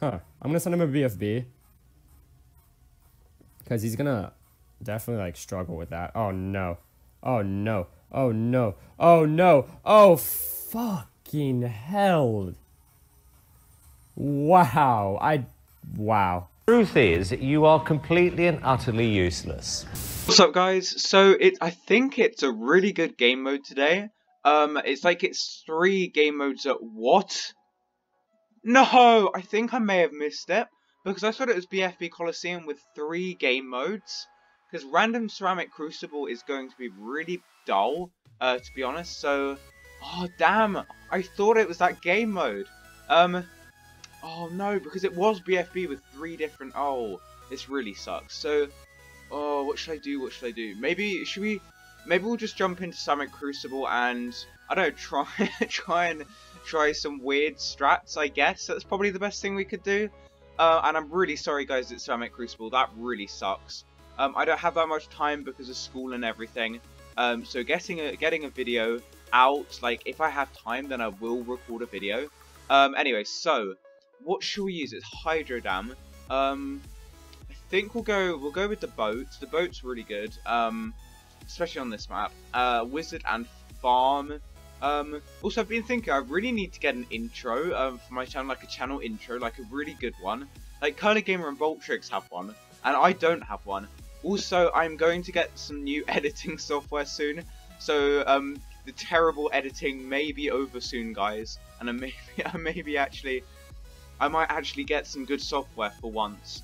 Huh. I'm gonna send him a BFB. Because he's gonna definitely like struggle with that. Oh no. Oh no. Oh no. Oh no. Oh fucking hell. Wow. Wow. Truth is, you are completely and utterly useless. What's up, guys? So I think it's a really good game mode today. It's like it's 3 game modes at what? No, I think I may have missed it, because I thought it was BFB Coliseum with 3 game modes. Because random Ceramic Crucible is going to be really dull, to be honest. So, oh damn, I thought it was that game mode. Oh no, because it was BFB with 3 different. Oh, this really sucks. So, oh, what should I do? What should I do? Maybe we'll just jump into Ceramic Crucible and I don't know, try some weird strats. I guess that's probably the best thing we could do. And I'm really sorry, guys, at Ceramic Crucible. That really sucks. I don't have that much time because of school and everything. So getting a video out, like if I have time, then I will record a video. Anyway, so what should we use? It's Hydro Dam. I think we'll go with the boats. The boat's really good, especially on this map. Wizard and Farm. Also, I've been thinking I really need to get an intro for my channel, like a channel intro, like a really good one. Like Curly Gamer and Voltrix have one, and I don't have one. Also, I'm going to get some new editing software soon, so the terrible editing may be over soon, guys. And I might actually get some good software for once,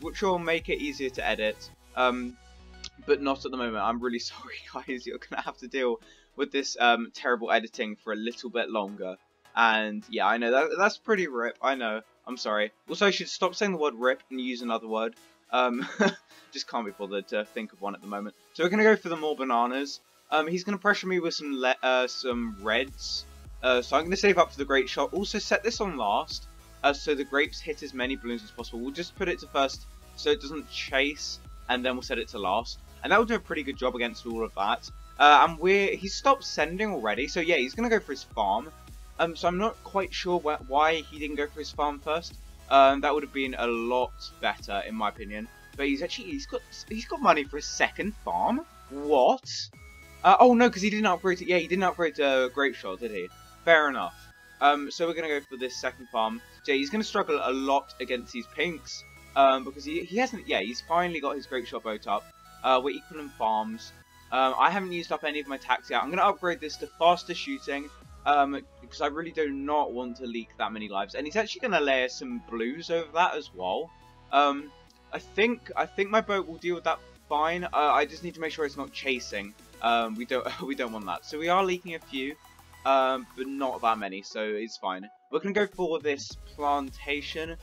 which will make it easier to edit. But not at the moment. I'm really sorry, guys. You're gonna have to deal with this terrible editing for a little bit longer. And yeah, I know that's pretty rip. I know. I'm sorry. Also, I should stop saying the word rip and use another word. Just can't be bothered to think of one at the moment. So we're gonna go for the more bananas. He's gonna pressure me with some reds. So I'm gonna save up for the grape shot. Also set this on last, so the grapes hit as many balloons as possible. We'll just put it to first, so it doesn't chase, and then we'll set it to last. And that will do a pretty good job against all of that. And he stopped sending already, so yeah, he's gonna go for his farm. So I'm not quite sure why he didn't go for his farm first. That would have been a lot better, in my opinion. But he's got money for his second farm. What? Oh no, because he didn't upgrade it. Yeah, he didn't upgrade Grapeshot, did he? Fair enough. So we're gonna go for this second farm. So yeah, he's gonna struggle a lot against these pinks. Because he hasn't. Yeah, he's finally got his Grapeshot boat up. We're equal in farms. I haven't used up any of my tacs yet. I'm going to upgrade this to faster shooting, because I really do not want to leak that many lives. And he's actually going to layer some blues over that as well. I think my boat will deal with that fine. I just need to make sure it's not chasing. We don't want that. So we are leaking a few, but not that many, so it's fine. We're going to go for this plantation.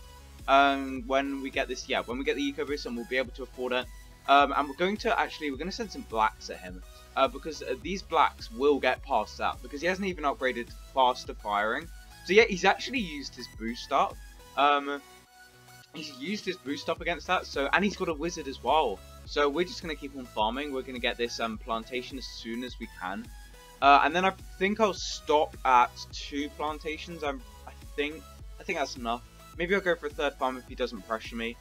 When we get the eco boost, and we'll be able to afford it. And we're going to send some blacks at him, because these blacks will get past that, because he hasn't even upgraded faster firing. So yeah, he's actually used his boost up. He's used his boost up against that. So, and he's got a wizard as well. So we're just going to keep on farming. We're going to get this plantation as soon as we can. And then I think I'll stop at 2 plantations. I think that's enough. Maybe I'll go for a third farm if he doesn't pressure me.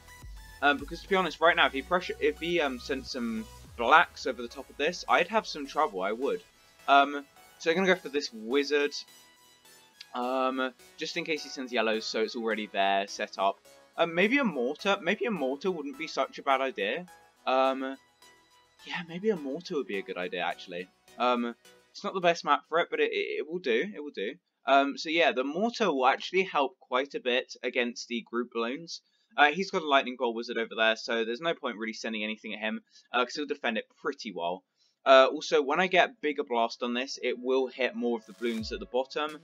Because to be honest, right now, if he sent some blacks over the top of this, I'd have some trouble. I would. So I'm gonna go for this wizard, just in case he sends yellows, so it's already there set up. Maybe a mortar wouldn't be such a bad idea. Yeah, maybe a mortar would be a good idea actually. It's not the best map for it, but it will do. It will do. So yeah, the mortar will actually help quite a bit against the group balloons. He's got a lightning bolt wizard over there, so there's no point really sending anything at him, because he'll defend it pretty well. Also, when I get bigger blast on this, it will hit more of the balloons at the bottom,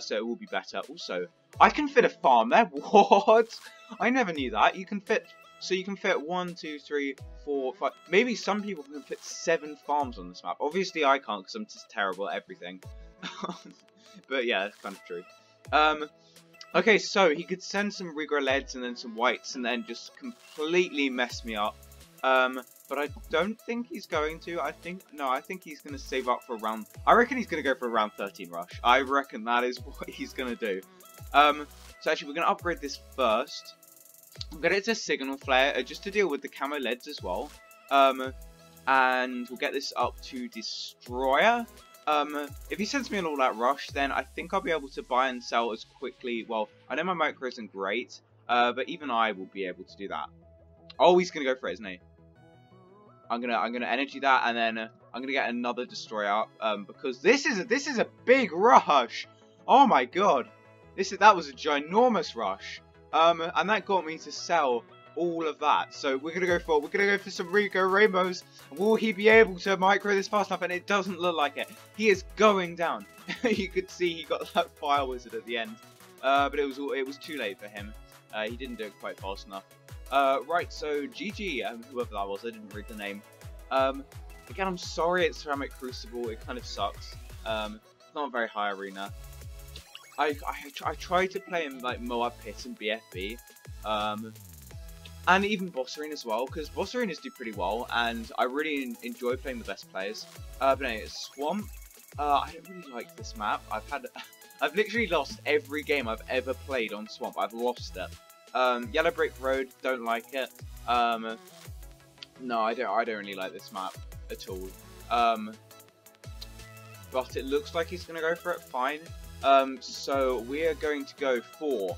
so it will be better. Also, I can fit a farm there. What? I never knew that. You can fit 1, 2, 3, 4, 5. Maybe some people can fit 7 farms on this map. Obviously, I can't because I'm just terrible at everything. But yeah, that's kind of true. Okay, so he could send some regrow leads and then some whites and then just completely mess me up. But I don't think he's going to. I think he's going to save up for round. I reckon he's going to go for a round 13 rush. I reckon that is what he's going to do. So actually we're going to upgrade this first. We'll get it to Signal Flare, just to deal with the camo leads as well. And we'll get this up to Destroyer. If he sends me an all-out rush, then I think I'll be able to buy and sell as quickly. Well, I know my micro isn't great, but even I will be able to do that. Oh, he's gonna go for it, isn't he? I'm gonna energy that, and then I'm gonna get another destroyer up, because this is a big rush. Oh my god, that was a ginormous rush, and that got me to sell all of that. So we're gonna go for some Rico Rainbows. Will he be able to micro this fast enough? And it doesn't look like it. He is going down. You could see he got that fire wizard at the end, but it was too late for him. He didn't do it quite fast enough. Right, so GG, whoever that was, I didn't read the name. Again, I'm sorry it's Ceramic Crucible, it kind of sucks. It's not a very high arena. I tried to play in like MOAB Pit and BFB, and even Bosserine as well, because Bosserines do pretty well, and I really enjoy playing the best players. But anyway, it's Swamp. I don't really like this map. I've literally lost every game I've ever played on Swamp. I've lost it. Yellow Brick Road, don't like it. No, I don't really like this map at all. But it looks like he's gonna go for it. Fine. So we are going to go for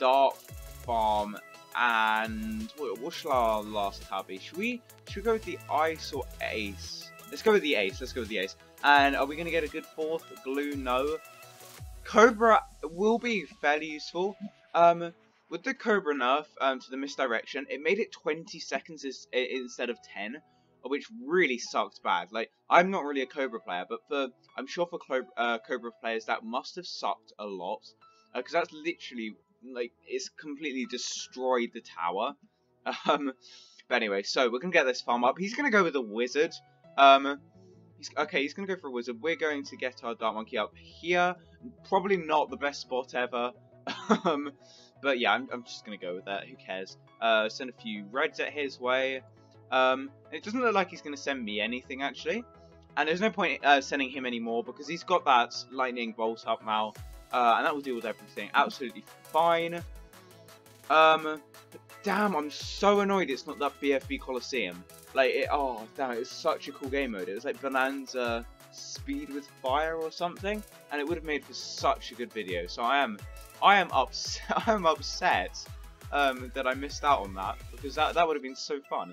Dark Farm, and what shall our last tab be? Should we go with the Ice or Ace? Let's go with the Ace. Let's go with the Ace. And are we gonna get a good fourth glue? No. Cobra will be fairly useful. With the Cobra nerf to the misdirection, it made it 20 seconds instead of 10, which really sucked bad. Like, I'm not really a Cobra player, but I'm sure for Cobra players that must have sucked a lot, because that's literally, like, it's completely destroyed the tower. But anyway, so we're going to get this farm up. He's going to go with a wizard. He's going to go for a wizard. We're going to get our Dart Monkey up here. Probably not the best spot ever. But yeah, I'm just going to go with that. Who cares? Send a few reds at his way. It doesn't look like he's going to send me anything, actually. And there's no point sending him anymore, because he's got that lightning bolt up now. And that will deal with everything. Absolutely fine. Damn, I'm so annoyed it's not that BFB Coliseum. Like, oh, damn, it was such a cool game mode. It was like Bonanza Speed with Fire or something. And it would have made for such a good video. So I am upset. I'm upset that I missed out on that, because that would have been so fun.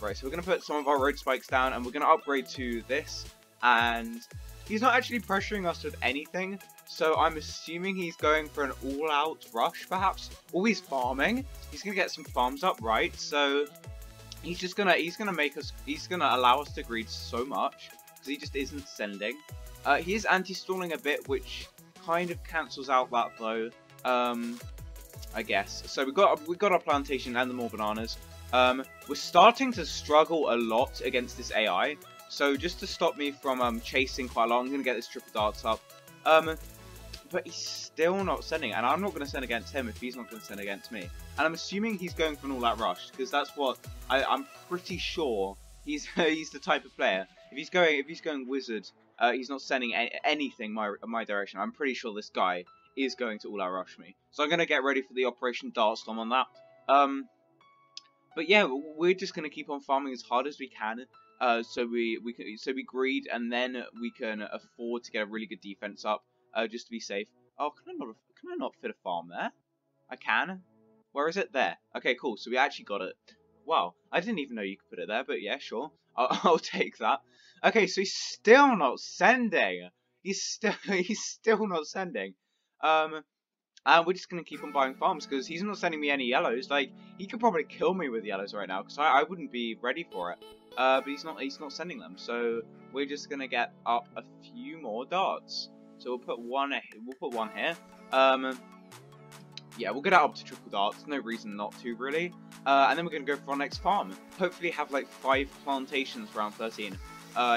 Right, so we're gonna put some of our road spikes down, and we're gonna upgrade to this. And he's not actually pressuring us with anything, so I'm assuming he's going for an all-out rush, perhaps. Or he's farming. He's gonna get some farms up, right? So he's just gonna make us. He's gonna allow us to greed so much because he just isn't sending. He is anti-stalling a bit, which kind of cancels out that though, I guess. So we got our plantation and the more bananas. We're starting to struggle a lot against this AI. So just to stop me from chasing quite a lot, I'm gonna get this triple darts up. But he's still not sending, and I'm not gonna send against him if he's not gonna send against me. And I'm assuming he's going for an all-out rush, because that's what I'm pretty sure he's the type of player. If he's going wizard. He's not sending anything my direction. I'm pretty sure this guy is going to all-out rush me. So I'm going to get ready for the Operation Dart Storm on that. But yeah, we're just going to keep on farming as hard as we can. So we greed, and then we can afford to get a really good defense up just to be safe. Oh, can I not fit a farm there? I can. Where is it? There. Okay, cool. So we actually got it. Wow, I didn't even know you could put it there, but yeah, sure. I'll take that. Okay, so he's still not sending. He's still not sending. And we're just gonna keep on buying farms, because he's not sending me any yellows. Like, he could probably kill me with yellows right now, because I wouldn't be ready for it. But he's not sending them. So we're just gonna get up a few more darts. So we'll put one here. Yeah, we'll get it up to triple darts. No reason not to, really. And then we're gonna go for our next farm. Hopefully have like 5 plantations for round 13.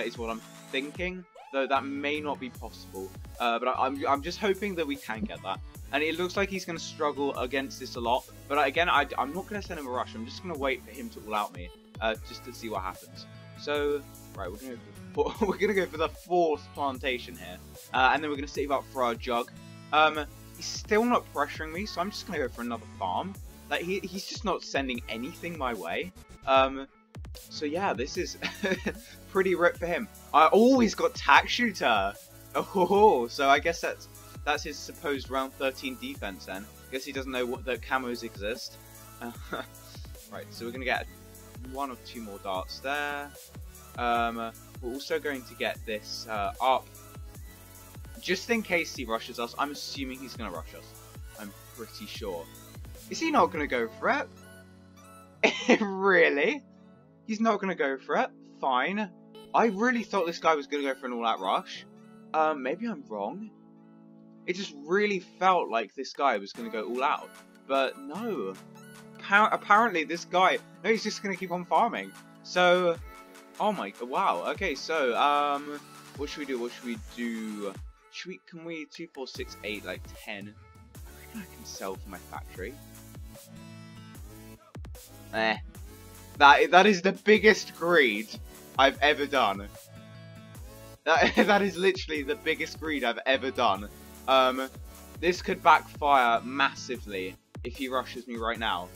Is what I'm thinking, though that may not be possible. But I'm just hoping that we can get that. And it looks like he's going to struggle against this a lot. But again, I'm not going to send him a rush. I'm just going to wait for him to all out me, just to see what happens. So, right, we're going to go for the 4th plantation here, and then we're going to save up for our jug. He's still not pressuring me, so I'm just going to go for another farm. Like, he's just not sending anything my way. So yeah, this is pretty ripped for him. He's got Tac Shooter! Oh, so I guess that's his supposed round 13 defense then. I guess he doesn't know what the camos exist. Right, so we're going to get one or two more darts there. We're also going to get this up. Just in case he rushes us, I'm assuming he's going to rush us. I'm pretty sure. Is he not going to go for it? Really? He's not going to go for it? Fine. I really thought this guy was going to go for an all-out rush. Maybe I'm wrong. It just really felt like this guy was going to go all out. But no. Apparently this guy... No, he's just going to keep on farming. So... Oh my... Wow. Okay, so... What should we do? What should we do? Can we 2, 4, 6, 8, like 10? I reckon I can sell for my factory. That is the biggest greed I've ever done. That is literally the biggest greed I've ever done. This could backfire massively if he rushes me right now.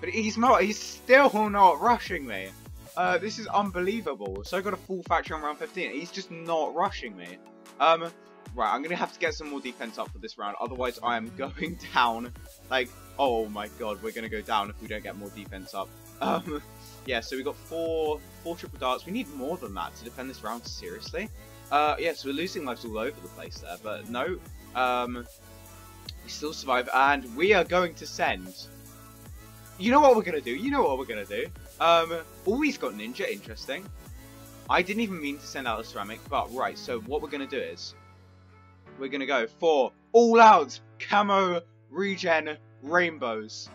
But he's not. He's still not rushing me. This is unbelievable. So I got a full factory on round 15. He's just not rushing me. Right, I'm going to have to get some more defense up for this round. Otherwise, I am going down. Like, oh my god, we're going to go down if we don't get more defense up. Yeah, so we got four triple darts. We need more than that to defend this round, seriously. Yeah, so we're losing lives all over the place there. But no, we still survive. And we are going to send... You know what we're going to do? You know what we're going to do? He's got ninja, interesting. I didn't even mean to send out a ceramic, but right, so what we're going to do is we're going to go for all out camo regen rainbows.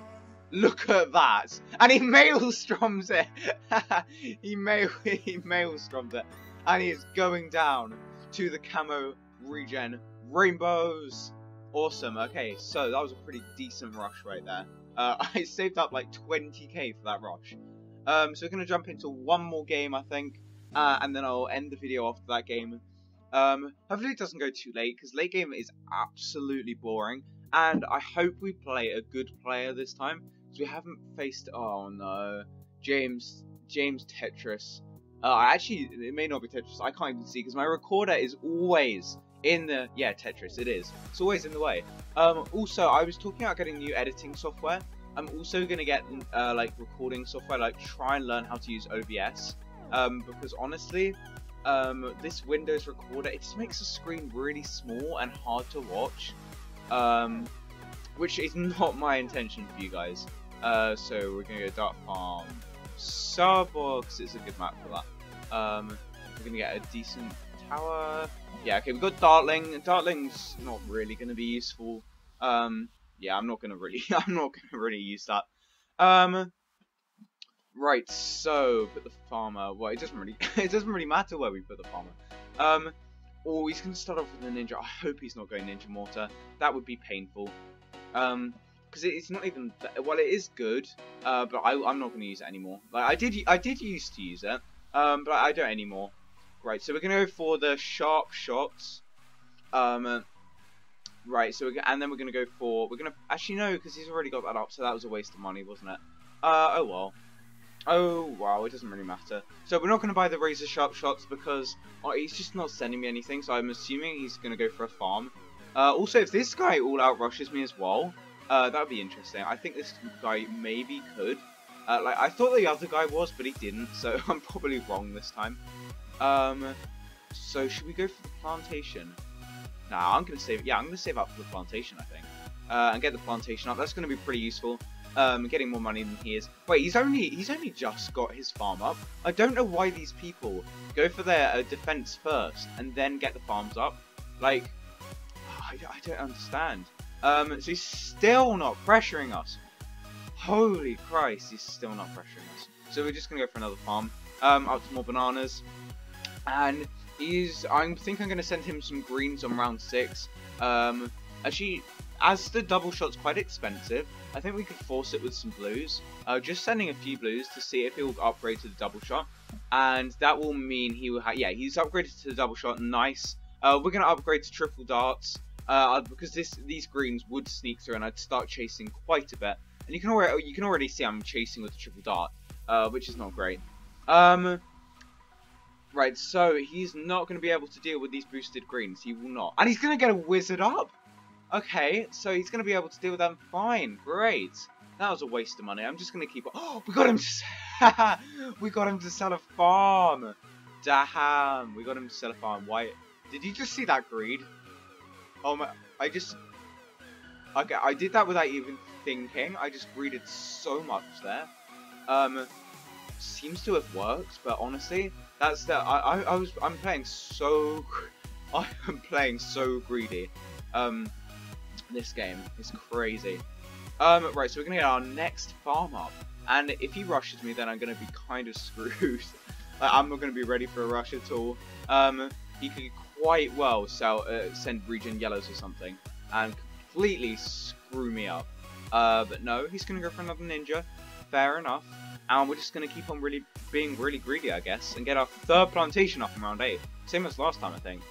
Look at that. And he maelstroms it. He maelstroms it. And he is going down to the camo regen rainbows. Awesome. Okay, so that was a pretty decent rush right there. I saved up like 20k for that rush. So we're going to jump into one more game, I think, and then I'll end the video after that game. Hopefully it doesn't go too late, because late game is absolutely boring, and I hope we play a good player this time, because we haven't faced, oh no, James Tetris. Actually, it may not be Tetris, I can't even see, because my recorder is always in the, yeah, Tetris, it is. It's always in the way. Also, I was talking about getting new editing software. I'm also going to get, like, recording software, like, try and learn how to use OBS, because honestly, this Windows recorder, it just makes the screen really small and hard to watch, which is not my intention for you guys. So we're going to go Dark Farm sub, because it's a good map for that. We're going to get a decent tower. Yeah, okay, we've got Dartling. Dartling's not really going to be useful, yeah, I'm not gonna really use that. Right, so put the farmer. Well, it doesn't really matter where we put the farmer. He's gonna start off with a ninja. I hope he's not going ninja mortar. That would be painful. Because it's not even. Well, it is good. But I'm not gonna use it anymore. Like I did used to use it. But I don't anymore. Right, so we're gonna go for the sharp shots. Right, so we're gonna go for actually no, because he's already got that up, so that was a waste of money, wasn't it? Oh well, it doesn't really matter. So we're not gonna buy the razor sharp shots because he's just not sending me anything. So I'm assuming he's gonna go for a farm. Also, if this guy all out rushes me as well, that would be interesting. I think this guy maybe could. Like I thought the other guy was, but he didn't. So I'm probably wrong this time. So should we go for the plantation? Nah, I'm going to save it. Yeah, I'm going to save up for the plantation, I think. And get the plantation up. That's going to be pretty useful. Getting more money than he is. Wait, he's only just got his farm up. I don't know why these people go for their defense first and then get the farms up. Like, I don't understand. So he's still not pressuring us. Holy Christ, he's still not pressuring us. So we're just going to go for another farm. Up to more bananas. And... I think I'm going to send him some greens on round 6. Actually, as the double shot's quite expensive, I think we could force it with some blues. Just sending a few blues to see if he'll upgrade to the double shot. And that will mean he will have... Yeah, he's upgraded to the double shot. Nice. We're going to upgrade to triple darts. because these greens would sneak through, and I'd start chasing quite a bit. And you can already see I'm chasing with the triple dart, which is not great. Right, so he's not going to be able to deal with these boosted greens. He will not, and he's going to get a wizard up. Okay, so he's going to be able to deal with them. Fine, great. That was a waste of money. I'm just going to keep. Oh, we got him. We got him to sell a farm. Damn, we got him to sell a farm. Why? Did you just see that greed? Oh my! I just. Okay, I did that without even thinking. I just greeded so much there. Seems to have worked, but honestly, that's the. I am playing so greedy. This game is crazy. Right, so we're gonna get our next farm up, and if he rushes me, then I'm gonna be kind of screwed. Like, I'm not gonna be ready for a rush at all. He could quite well send region yellows or something, and completely screw me up. But no, he's gonna go for another ninja. Fair enough. And we're just gonna keep on really being really greedy, I guess, and get our third plantation up in round 8, same as last time, I think.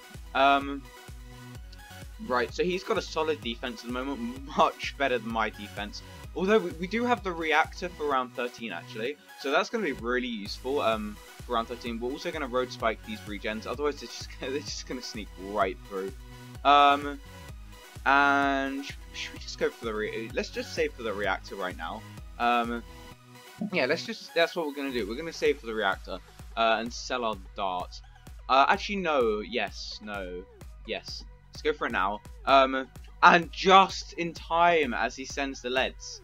Right, so he's got a solid defense at the moment, much better than my defense. Although we do have the reactor for round 13 actually, so that's going to be really useful for round 13. We're also going to road spike these regens, otherwise they're just going to sneak right through. And should we just go for the let's just save for the reactor right now. Yeah, that's what we're going to do. We're going to save for the reactor and sell our dart. Actually, no. Yes. No. Yes. Let's go for it now. And just in time as he sends the leads.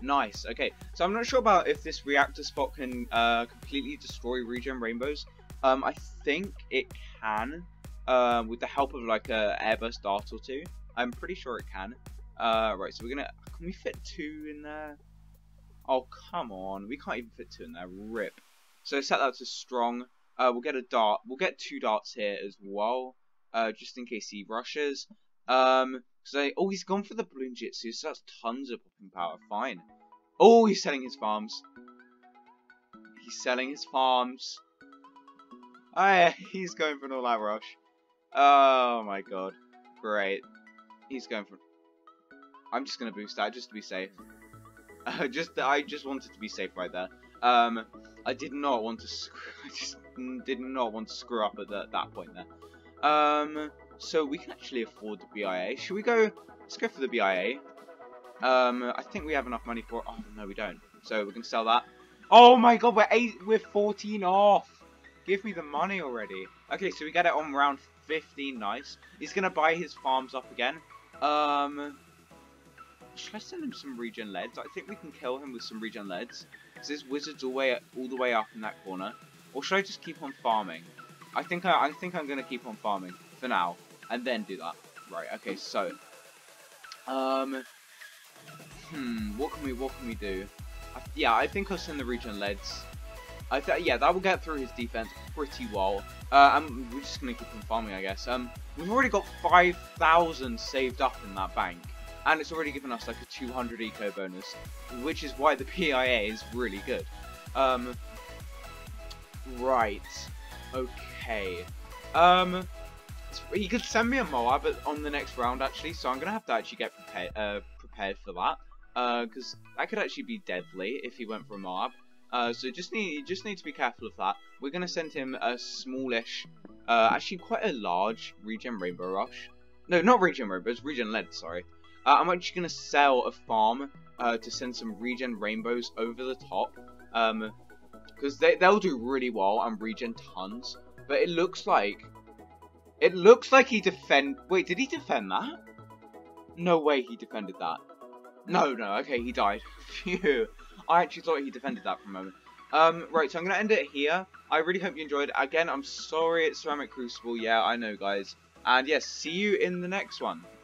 Nice. Okay, so I'm not sure about if this reactor spot can completely destroy regen rainbows. I think it can, with the help of like a airburst dart or two. I'm pretty sure it can. Right, so can we fit 2 in there? Oh, come on. We can't even fit 2 in there. Rip. So set that to strong. We'll get a dart. We'll get 2 darts here as well. Just in case he rushes. Oh, he's gone for the balloon jitsu, so that's tons of popping power. Fine. Oh, he's selling his farms. He's selling his farms. Oh, yeah, he's going for an all-out rush. Oh my god. Great. He's going for. I'm just gonna boost that just to be safe. I just wanted to be safe right there. I did not want to. I just did not want to screw up at that point there. So we can actually afford the BIA. Should we go? Let's go for the BIA. I think we have enough money for it. Oh no, we don't. So we can sell that. Oh my god, we're 14 off. Give me the money already. Okay, so we get it on round 15. Nice. He's gonna buy his farms up again. Should I send him some regen leads? I think we can kill him with some regen leads. Because his wizard's all the way up in that corner. Or should I just keep on farming? I think I'm gonna keep on farming for now, and then do that. Right. Okay. So, what can we do? Yeah, I think I'll send the region leads. Yeah, that will get through his defense pretty well. And we're just gonna keep on farming, I guess. We've already got 5,000 saved up in that bank, and it's already given us like a 200 eco bonus, which is why the PIA is really good. Right. Okay. He could send me a MOAB on the next round actually, so I'm gonna have to actually get prepared for that, because that could actually be deadly if he went for a MOAB. So just need to be careful of that. We're gonna send him a smallish, actually quite a large regen rainbow rush. No, not regen rainbows, regen lead. Sorry. I'm actually gonna sell a farm to send some regen rainbows over the top, because they'll do really well and regen tons. But it looks like he wait, did he defend that? No way he defended that. No, okay, he died. Phew. I actually thought he defended that for a moment. Right, so I'm gonna end it here. I really hope you enjoyed. Again, I'm sorry it's Ceramic Crucible, yeah, I know guys. And yes, see you in the next one.